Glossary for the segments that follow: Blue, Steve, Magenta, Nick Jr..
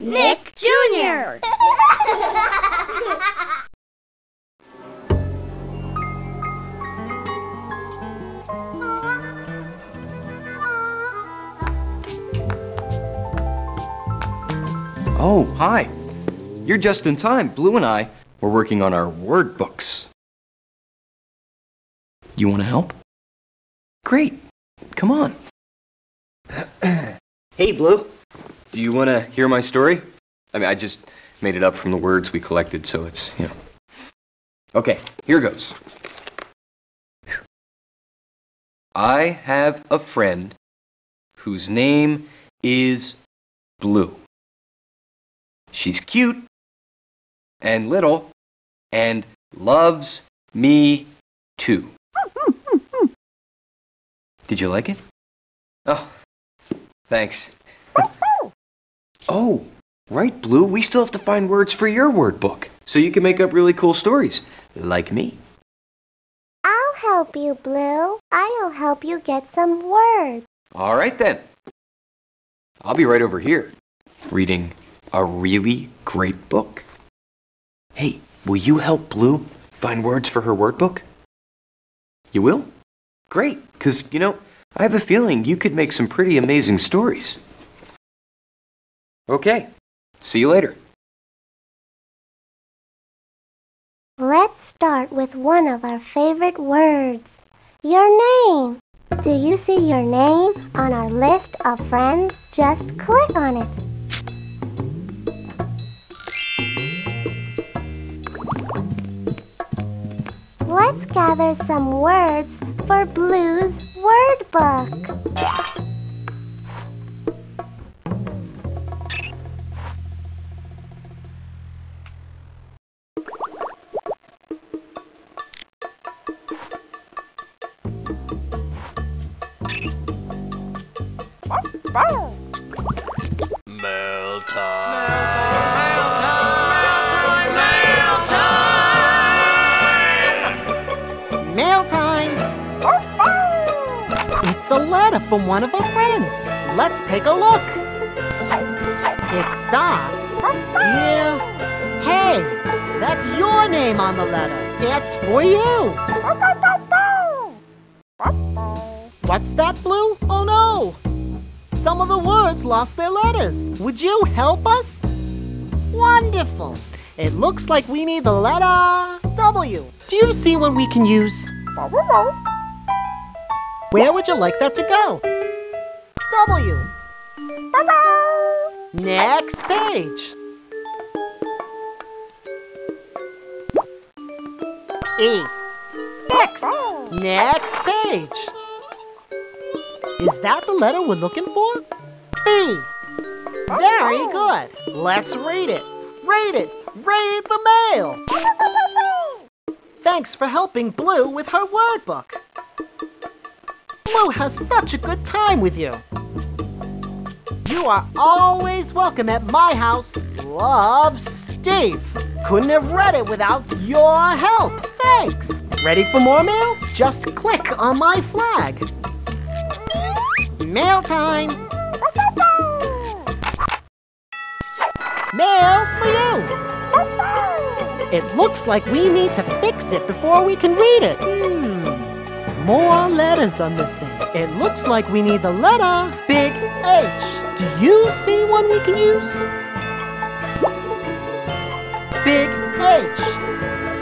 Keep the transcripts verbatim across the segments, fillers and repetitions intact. Nick Junior Oh, hi. You're just in time. Blue and I were working on our word books. You want to help? Great. Come on. Hey, Blue. Do you want to hear my story? I mean, I just made it up from the words we collected, so it's, you know. Okay, here goes. I have a friend whose name is Blue. She's cute and little and loves me too. Did you like it? Oh, thanks. Oh, right, Blue. We still have to find words for your word book so you can make up really cool stories, like me. I'll help you, Blue. I'll help you get some words. All right, then. I'll be right over here reading a really great book. Hey, will you help Blue find words for her word book? You will? Great, because, you know, I have a feeling you could make some pretty amazing stories. Okay, see you later. Let's start with one of our favorite words, your name. Do you see your name on our list of friends? Just click on it. Let's gather some words for Blue's word book. Mail time. A letter from one of our friends. Let's take a look. It starts, Dear Hey, that's your name on the letter. It's for you. What's that, Blue? Oh no! Some of the words lost their letters. Would you help us? Wonderful. It looks like we need the letter W. Do you see what we can use? Where would you like that to go? W. Bye-bye. Next page. E. X. Next page. Is that the letter we're looking for? B. Very good. Let's read it. Read it. Read the mail. Thanks for helping Blue with her word book. Blue has such a good time with you. You are always welcome at my house. Love, Steve. Couldn't have read it without your help. Thanks. Ready for more mail? Just click on my flag. Mail time. Mail for you. It looks like we need to fix it before we can read it. Hmm. More letters are missing. It looks like we need the letter big H. Do you see one we can use? Big H.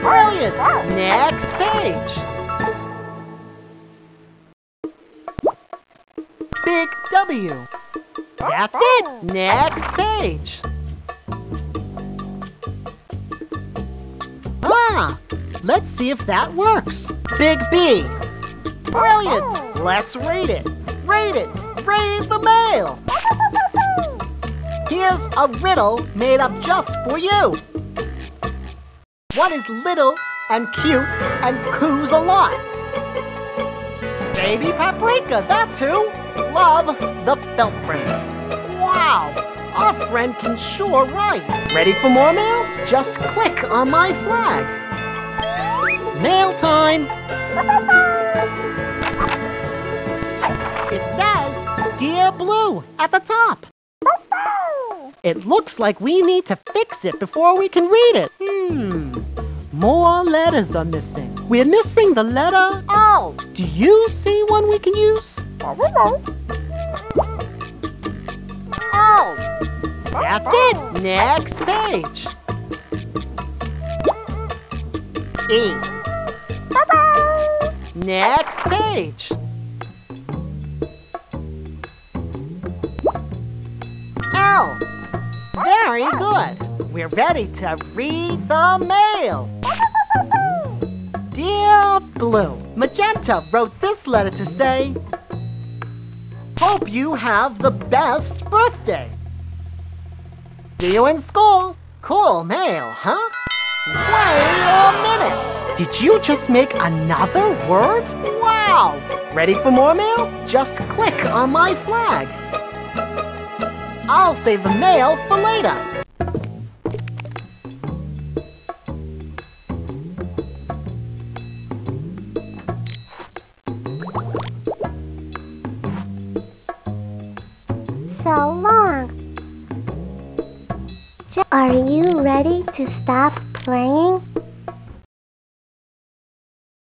Brilliant. Next page. Big W. That's it. Next page. Ah, let's see if that works. Big B. Brilliant! Let's read it! Read it! Read the mail! Here's a riddle made up just for you! What is little and cute and coos a lot? Baby Paprika, that's who! Love, the Felt Friends. Wow! Our friend can sure write! Ready for more mail? Just click on my flag! Mail time! It says, Dear Blue, at the top. It looks like we need to fix it before we can read it. Hmm. More letters are missing. We're missing the letter O. Do you see one we can use? O. That's it. Next page. E. Bye-bye. Next page. L. Very good. We're ready to read the mail. Dear Blue, Magenta wrote this letter to say, hope you have the best birthday. See you in school. Cool mail, huh? Wait a minute! Did you just make another word? Wow! Ready for more mail? Just click on my flag. I'll save the mail for later. So long. Are you ready to stop playing?